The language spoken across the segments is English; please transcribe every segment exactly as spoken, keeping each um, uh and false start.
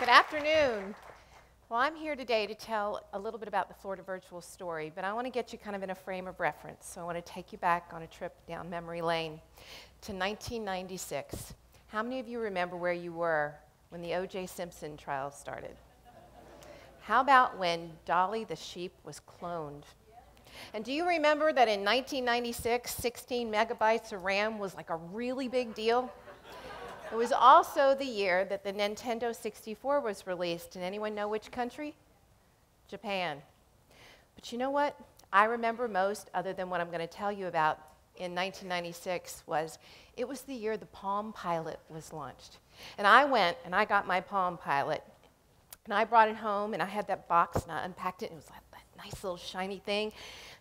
Good afternoon. Well, I'm here today to tell a little bit about the Florida Virtual story, but I want to get you kind of in a frame of reference, so I want to take you back on a trip down memory lane to nineteen ninety-six. How many of you remember where you were when the O J Simpson trial started? How about when Dolly the sheep was cloned? And do you remember that in nineteen ninety-six, sixteen megabytes of RAM was like a really big deal? It was also the year that the Nintendo sixty-four was released. And anyone know which country? Japan. But you know what I remember most, other than what I'm going to tell you about in nineteen ninety-six, was it was the year the Palm Pilot was launched. And I went and I got my Palm Pilot. And I brought it home and I had that box and I unpacked it and it was like that nice little shiny thing.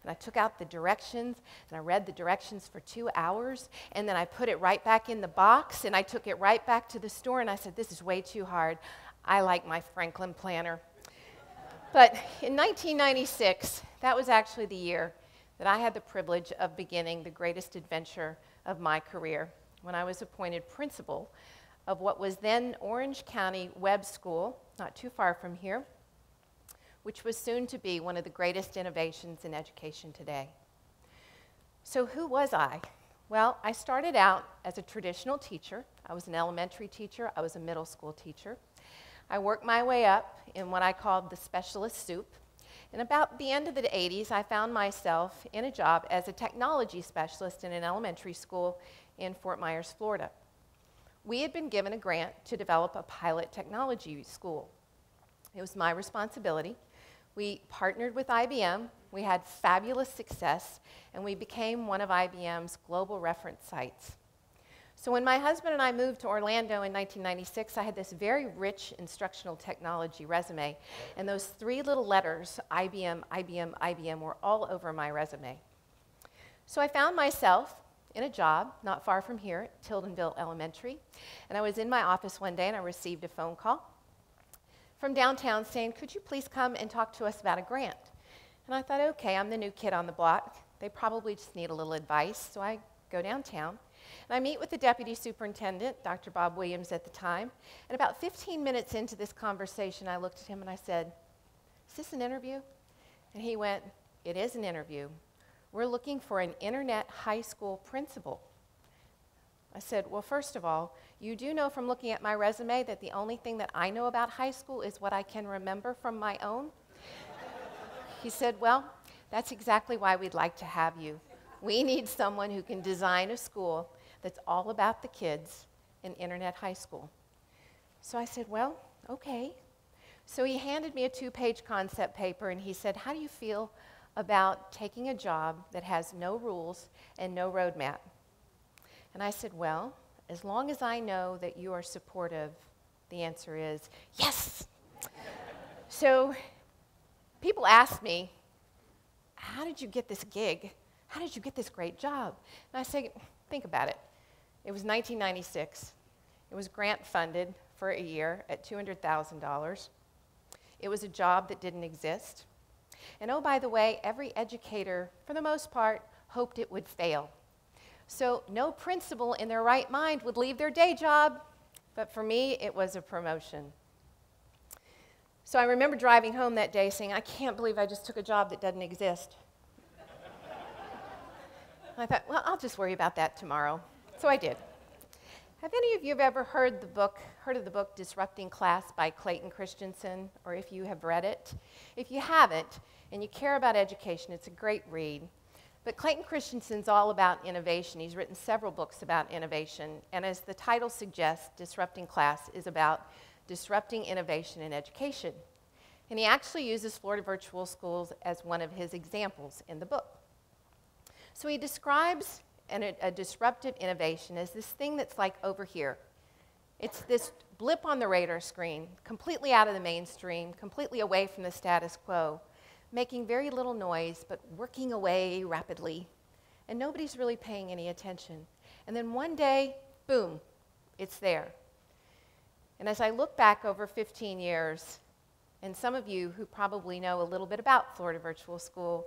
And I took out the directions and I read the directions for two hours and then I put it right back in the box and I took it right back to the store and I said, this is way too hard. I like my Franklin planner. But in nineteen ninety-six, that was actually the year that I had the privilege of beginning the greatest adventure of my career when I was appointed principal of what was then Orange County Webb School, not too far from here, which was soon to be one of the greatest innovations in education today. So who was I? Well, I started out as a traditional teacher. I was an elementary teacher. I was a middle school teacher. I worked my way up in what I called the specialist soup. And about the end of the eighties, I found myself in a job as a technology specialist in an elementary school in Fort Myers, Florida. We had been given a grant to develop a pilot technology school. It was my responsibility. We partnered with I B M, we had fabulous success, and we became one of I B M's global reference sites. So when my husband and I moved to Orlando in nineteen ninety-six, I had this very rich instructional technology resume, and those three little letters, I B M, I B M, I B M, were all over my resume. So I found myself in a job not far from here at Tildenville Elementary, and I was in my office one day and I received a phone call from downtown saying, could you please come and talk to us about a grant? And I thought, okay, I'm the new kid on the block. They probably just need a little advice, so I go downtown. And I meet with the deputy superintendent, Doctor Bob Williams at the time, and about fifteen minutes into this conversation, I looked at him and I said, is this an interview? And he went, it is an interview. We're looking for an internet high school principal. I said, well, first of all, you do know from looking at my resume that the only thing that I know about high school is what I can remember from my own? He said, well, that's exactly why we'd like to have you. We need someone who can design a school that's all about the kids in internet high school. So I said, well, okay. So he handed me a two-page concept paper and he said, how do you feel about taking a job that has no rules and no roadmap? And I said, well, as long as I know that you are supportive, the answer is yes. So people ask me, how did you get this gig? How did you get this great job? And I say, think about it. It was nineteen ninety-six. It was grant funded for a year at two hundred thousand dollars. It was a job that didn't exist. And oh, by the way, every educator, for the most part, hoped it would fail. So no principal in their right mind would leave their day job, but for me, it was a promotion. So I remember driving home that day saying, I can't believe I just took a job that doesn't exist. I thought, well, I'll just worry about that tomorrow. So I did. Have any of you ever heard the book, heard of the book Disrupting Class by Clayton Christensen, or if you have read it? If you haven't, and you care about education, it's a great read. But Clayton Christensen's all about innovation. He's written several books about innovation, and as the title suggests, Disrupting Class is about disrupting innovation in education. And he actually uses Florida Virtual Schools as one of his examples in the book. So he describes and a, a disruptive innovation is this thing that's like over here. It's this blip on the radar screen, completely out of the mainstream, completely away from the status quo, making very little noise, but working away rapidly. And nobody's really paying any attention. And then one day, boom, it's there. And as I look back over fifteen years, and some of you who probably know a little bit about Florida Virtual School,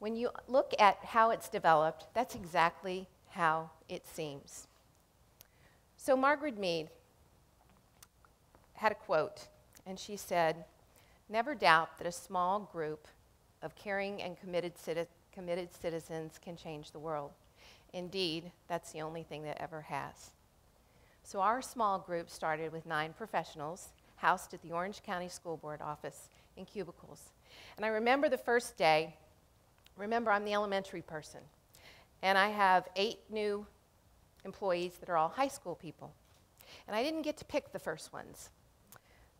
when you look at how it's developed, that's exactly how it seems. So Margaret Mead had a quote and she said, "Never doubt that a small group of caring and committed, citi- committed citizens can change the world. Indeed, that's the only thing that ever has." So our small group started with nine professionals housed at the Orange County School Board office in cubicles. And I remember the first day, remember I'm the elementary person, and I have eight new employees that are all high school people. And I didn't get to pick the first ones.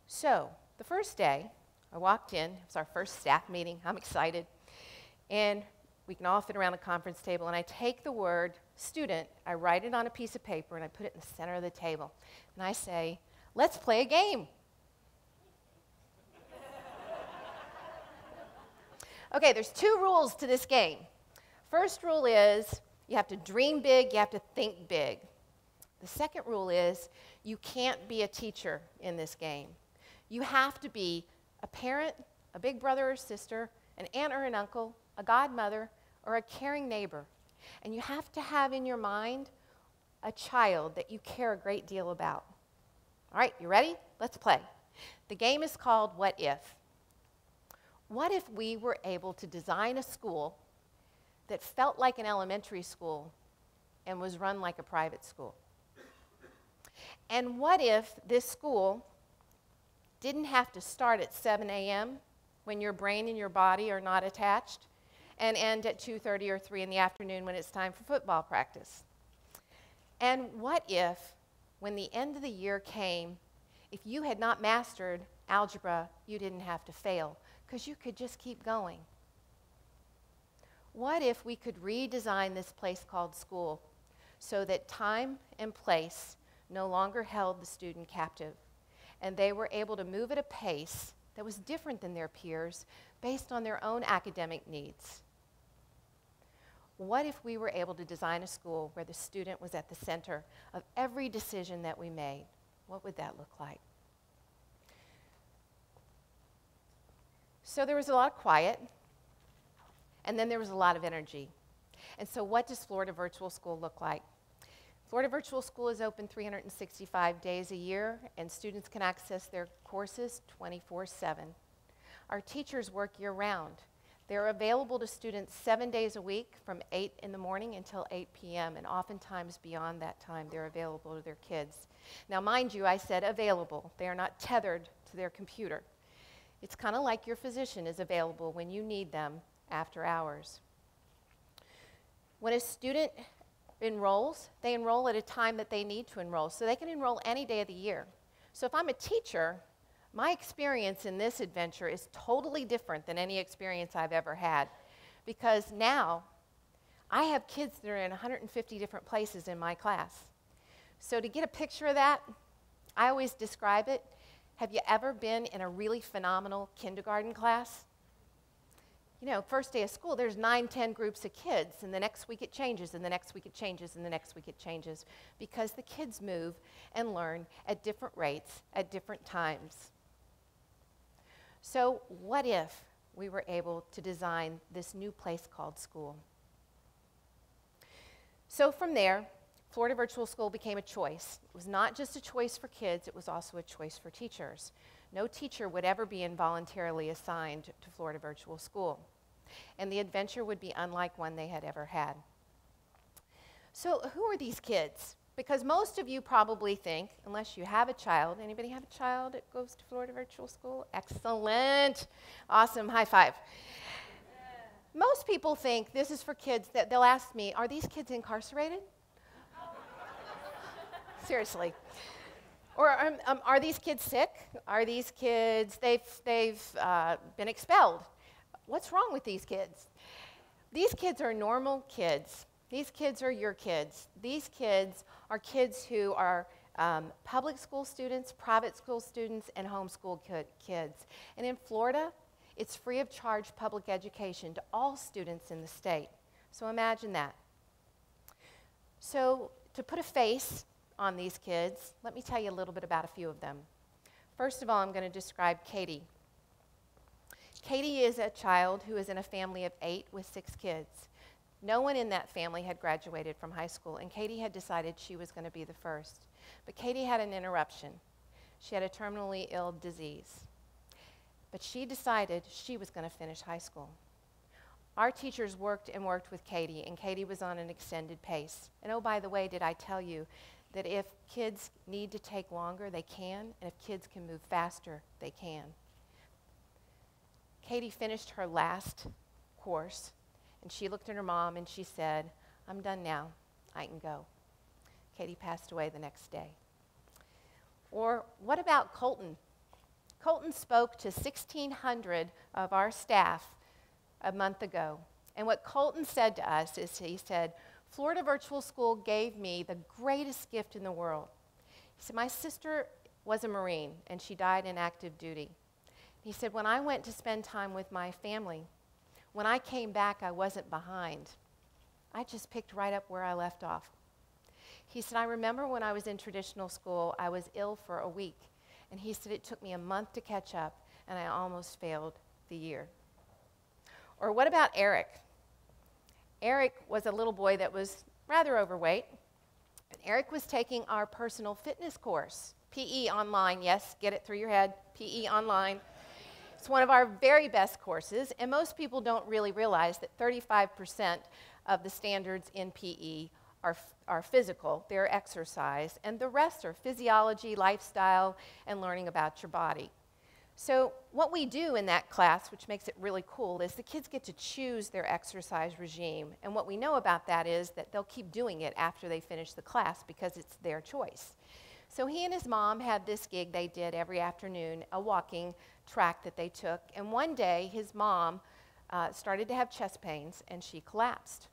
So the first day, I walked in, it was our first staff meeting, I'm excited, and we can all fit around the conference table, and I take the word student, I write it on a piece of paper, and I put it in the center of the table, and I say, "Let's play a game." Okay, there's two rules to this game. First rule is you have to dream big, you have to think big. The second rule is you can't be a teacher in this game. You have to be a parent, a big brother or sister, an aunt or an uncle, a godmother, or a caring neighbor. And you have to have in your mind a child that you care a great deal about. All right, you ready? Let's play. The game is called What If. What if we were able to design a school that felt like an elementary school and was run like a private school? And what if this school didn't have to start at seven A M when your brain and your body are not attached, and end at two thirty or three in the afternoon when it's time for football practice? And what if, when the end of the year came, if you had not mastered algebra, you didn't have to fail, because you could just keep going? What if we could redesign this place called school so that time and place no longer held the student captive, and they were able to move at a pace that was different than their peers based on their own academic needs? What if we were able to design a school where the student was at the center of every decision that we made? What would that look like? So there was a lot of quiet, and then there was a lot of energy. And so what does Florida Virtual School look like? Florida Virtual School is open three hundred sixty-five days a year, and students can access their courses twenty-four seven. Our teachers work year-round. They're available to students seven days a week from eight in the morning until eight P M, and oftentimes beyond that time they're available to their kids. Now mind you, I said available. They are not tethered to their computer. It's kind of like your physician is available when you need them after hours. When a student enrolls, they enroll at a time that they need to enroll, so they can enroll any day of the year. So if I'm a teacher, my experience in this adventure is totally different than any experience I've ever had, because now I have kids that are in one hundred fifty different places in my class. So to get a picture of that, I always describe it. Have you ever been in a really phenomenal kindergarten class? You know, first day of school, there's nine, ten groups of kids, and the next week it changes, and the next week it changes, and the next week it changes, because the kids move and learn at different rates at different times. So what if we were able to design this new place called school? So from there, Florida Virtual School became a choice. It was not just a choice for kids, it was also a choice for teachers. No teacher would ever be involuntarily assigned to Florida Virtual School, and the adventure would be unlike one they had ever had. So who are these kids? Because most of you probably think, unless you have a child, anybody have a child that goes to Florida Virtual School? Excellent, awesome, high five. Yeah. Most people think this is for kids that they'll ask me, are these kids incarcerated? Seriously. Or um, um, are these kids sick? Are these kids, they've, they've uh, been expelled? What's wrong with these kids? These kids are normal kids. These kids are your kids. These kids are kids who are um, public school students, private school students, and homeschool kids. And in Florida, it's free of charge public education to all students in the state. So imagine that. So to put a face on these kids, let me tell you a little bit about a few of them. First of all, I'm going to describe Katie. Katie is a child who is in a family of eight with six kids. No one in that family had graduated from high school, and Katie had decided she was going to be the first. But Katie had an interruption. She had a terminally ill disease. But she decided she was going to finish high school. Our teachers worked and worked with Katie, and Katie was on an extended pace. And oh, by the way, did I tell you that if kids need to take longer, they can, and if kids can move faster, they can. Katie finished her last course, and she looked at her mom and she said, "I'm done now, I can go." Katie passed away the next day. Or what about Colton? Colton spoke to sixteen hundred of our staff a month ago. And what Colton said to us is he said, "Florida Virtual School gave me the greatest gift in the world." He said, "My sister was a Marine and she died in active duty." He said, "When I went to spend time with my family, when I came back, I wasn't behind. I just picked right up where I left off." He said, "I remember when I was in traditional school, I was ill for a week." And he said, "It took me a month to catch up and I almost failed the year." Or what about Eric? Eric was a little boy that was rather overweight. And Eric was taking our personal fitness course, P E online. Yes, get it through your head, P E online. It's one of our very best courses, and most people don't really realize that thirty-five percent of the standards in P E are, are physical, they're exercise, and the rest are physiology, lifestyle, and learning about your body. So what we do in that class, which makes it really cool, is the kids get to choose their exercise regime. And what we know about that is that they'll keep doing it after they finish the class because it's their choice. So he and his mom had this gig they did every afternoon, a walking track that they took. And one day, his mom uh, started to have chest pains, and she collapsed.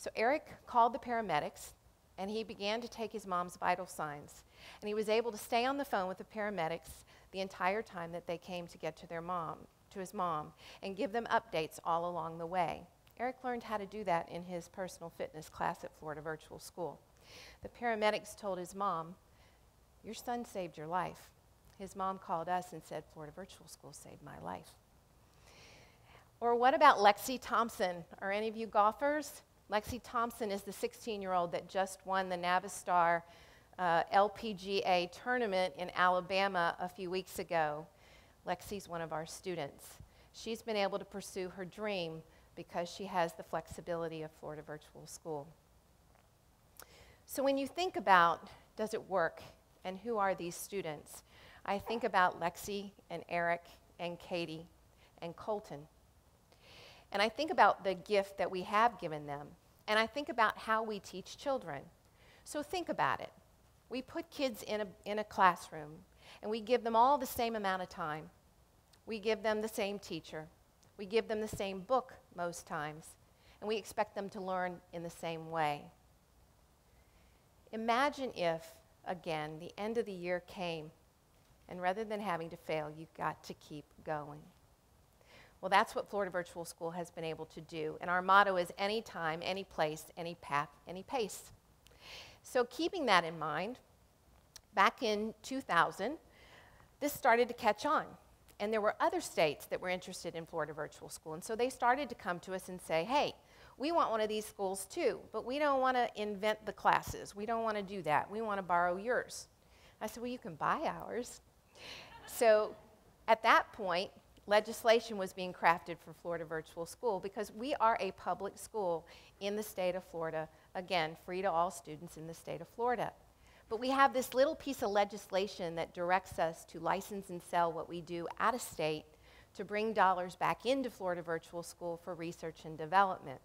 So Eric called the paramedics, and he began to take his mom's vital signs. And he was able to stay on the phone with the paramedics the entire time that they came to get to their mom, to his mom, and give them updates all along the way. Eric learned how to do that in his personal fitness class at Florida Virtual School. The paramedics told his mom, "Your son saved your life." His mom called us and said, "Florida Virtual School saved my life." Or what about Lexi Thompson? Are any of you golfers? Lexi Thompson is the sixteen-year-old that just won the Navistar Uh, L P G A tournament in Alabama a few weeks ago. Lexi's one of our students. She's been able to pursue her dream because she has the flexibility of Florida Virtual School. So when you think about, does it work, and who are these students? I think about Lexi and Eric and Katie and Colton. And I think about the gift that we have given them. And I think about how we teach children. So think about it. We put kids in a, in a classroom, and we give them all the same amount of time. We give them the same teacher. We give them the same book most times, and we expect them to learn in the same way. Imagine if, again, the end of the year came, and rather than having to fail, you've got to keep going. Well, that's what Florida Virtual School has been able to do, and our motto is any time, any place, any path, any pace. So keeping that in mind, back in two thousand, this started to catch on. And there were other states that were interested in Florida Virtual School. And so they started to come to us and say, "Hey, we want one of these schools too, but we don't want to invent the classes. We don't want to do that. We want to borrow yours." I said, "Well, you can buy ours." So at that point, legislation was being crafted for Florida Virtual School because we are a public school in the state of Florida, again, free to all students in the state of Florida. But we have this little piece of legislation that directs us to license and sell what we do out of state to bring dollars back into Florida Virtual School for research and development.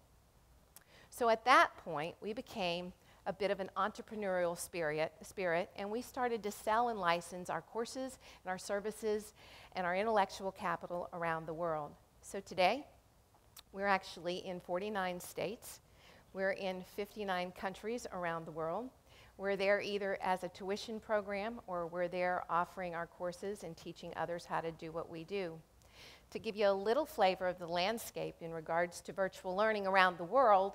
So at that point, we became a bit of an entrepreneurial spirit, spirit, and we started to sell and license our courses and our services and our intellectual capital around the world. So today, we're actually in forty-nine states. We're in fifty-nine countries around the world. We're there either as a tuition program or we're there offering our courses and teaching others how to do what we do. To give you a little flavor of the landscape in regards to virtual learning around the world,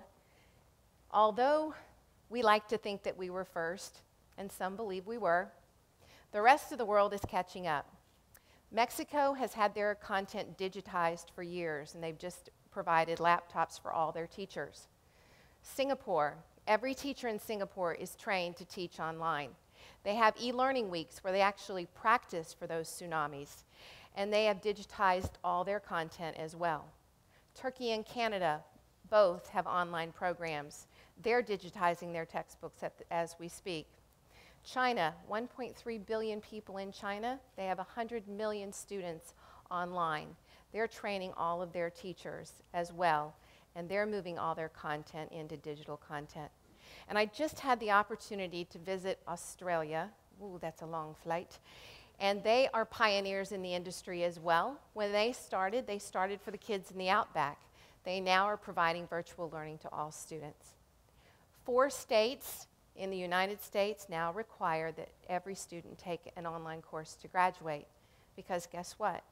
although we like to think that we were first, and some believe we were, the rest of the world is catching up. Mexico has had their content digitized for years, and they've just provided laptops for all their teachers. Singapore, every teacher in Singapore is trained to teach online. They have e-learning weeks where they actually practice for those tsunamis, and they have digitized all their content as well. Turkey and Canada both have online programs. They're digitizing their textbooks at the, as we speak. China, one point three billion people in China, they have one hundred million students online. They're training all of their teachers as well, and they're moving all their content into digital content. And I just had the opportunity to visit Australia. Ooh, that's a long flight. And they are pioneers in the industry as well. When they started, they started for the kids in the outback. They now are providing virtual learning to all students. Four states in the United States now require that every student take an online course to graduate, because guess what?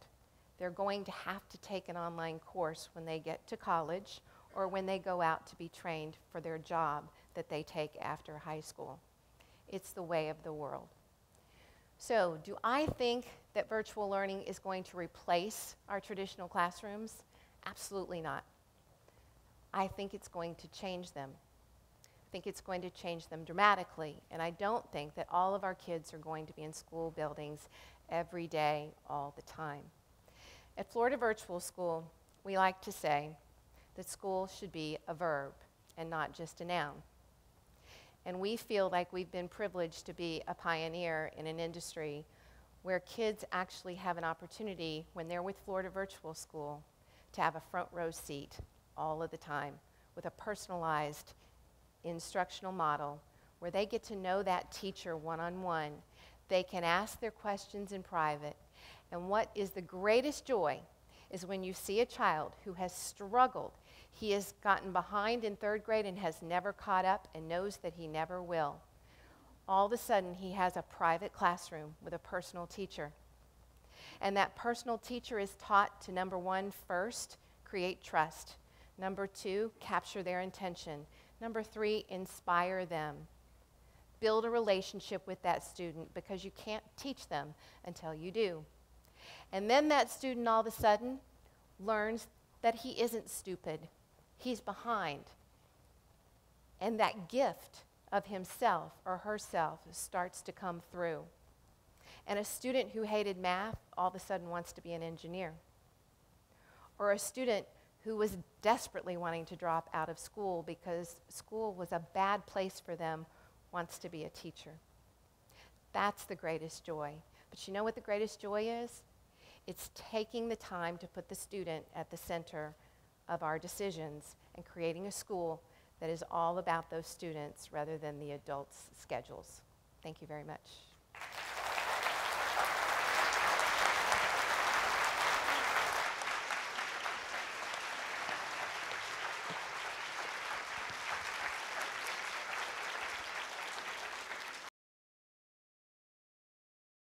They're going to have to take an online course when they get to college or when they go out to be trained for their job that they take after high school. It's the way of the world. So, do I think that virtual learning is going to replace our traditional classrooms? Absolutely not. I think it's going to change them. I think it's going to change them dramatically, and I don't think that all of our kids are going to be in school buildings every day, all the time. At Florida Virtual School, we like to say that school should be a verb and not just a noun. And we feel like we've been privileged to be a pioneer in an industry where kids actually have an opportunity, when they're with Florida Virtual School, to have a front row seat all of the time with a personalized instructional model where they get to know that teacher one-on-one. They can ask their questions in private. And what is the greatest joy is when you see a child who has struggled. He has gotten behind in third grade and has never caught up and knows that he never will. All of a sudden, he has a private classroom with a personal teacher. And that personal teacher is taught to, number one, first, create trust. Number two, capture their intention. Number three, inspire them. Build a relationship with that student, because you can't teach them until you do. And then that student all of a sudden learns that he isn't stupid, he's behind. And that gift of himself or herself starts to come through. And a student who hated math all of a sudden wants to be an engineer. Or a student who was desperately wanting to drop out of school because school was a bad place for them wants to be a teacher. That's the greatest joy. But you know what the greatest joy is? It's taking the time to put the student at the center of our decisions and creating a school that is all about those students rather than the adults' schedules. Thank you very much.